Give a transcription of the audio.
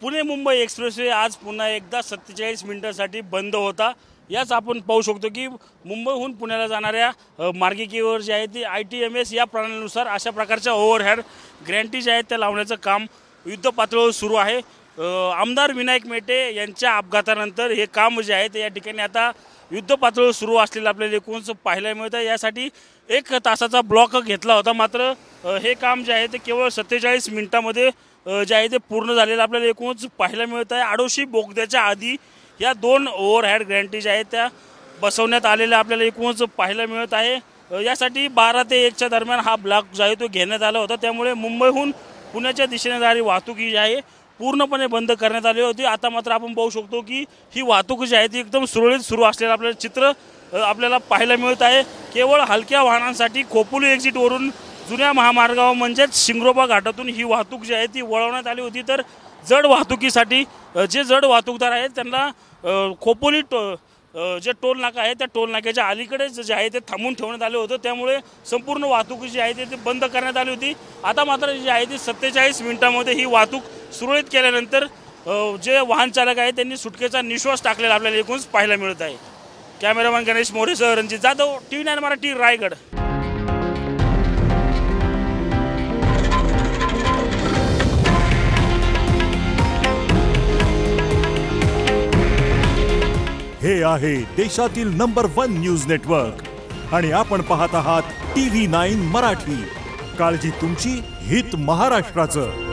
Pune Mumbai expressway आज पुन्हा एकदा 47 मिनिटांसाठी बंद होता। याच आपण पाहू शकतो की मुंबईहून पुण्याला जाणाऱ्या मार्गिकेवर जे आहे ती ITMS या प्रणालीनुसार अशा प्रकारच्या ओव्हरहेड ग्रँटी जे आहेत त्या लावण्याचं काम युद्धपातळीवर सुरू आहे। आमदार विनायक मेटे यांच्या अपघातानंतर हे काम जे आहे ते या ठिकाणी आता युद्धपातळीवर सुरू असलेलं आपल्याला एकूणच पाहायला मिळतं। यासाठी 1 तासाचा ब्लॉक घेतला होता, मात्र हे काम जे आहे ते केवळ 47 मिनिटांमध्ये जे आहे ते पूर्ण झालेलं आपल्याला एकूणच पाहायला मिळतं आहे। आडोशी बोगद्याच्या आधी या 2 ओव्हरहेड ग्रँटीज आहेत त्या बसवण्यात आलेल्या आपल्याला एकूणच पाहायला मिळत आहे। यासाठी 12 ते 1च्या दरम्यान हा ब्लॉक जो आहे तो घेण्यात आला होता, त्यामुळे मुंबईहून पुण्याच्या दिशेने जाणारी वाहतूक जी आहे पूर्णपणे बंद करण्यात आली होती। आता मात्र आपण पाहू शकतो की ही वाहतूक जी आहे ती एकदम सुरळीत सुरू असलेलं आपल्याला चित्र आपल्याला पाहायला मिळत आहे। केवळ हलक्या वाहनांसाठी खोपोली एक्झिटवरून जुन्या महामार्गावर म्हणजेच शिंग्रोबा घाटातून ही वाहतूक जी आहे ती वळवण्यात आली होती, तर जड वाहतुकीसाठी जे जड वाहतूकदार आहेत त्यांना खोपोली जे टोल नाका आहे त्या टोल नाक्याच्या अलीकडेच जे आहे ते थांबून ठेवण्यात आले होते, त्यामुळे संपूर्ण वाहतूक जी आहे ती बंद करण्यात आली होती। आता मात्र जी आहे ती 47 मिनिटांमध्ये ही वाहतूक सुरळीत केल्यानंतर जे वाहन चालक आहेत त्यांनी सुटकेचा निश्वास टाकलेला आपल्याला एकूणच पाहायला मिळत आहे। कॅमेरामॅन गणेश मोरे सह रणजीत जाधव, TV9 मराठी, रायगड। हे आहे देशातील नंबर 1 न्यूज नेटवर्क आणि आपण पाहत आहात TV9 मराठी। काळजी तुमची, हित महाराष्ट्राचं।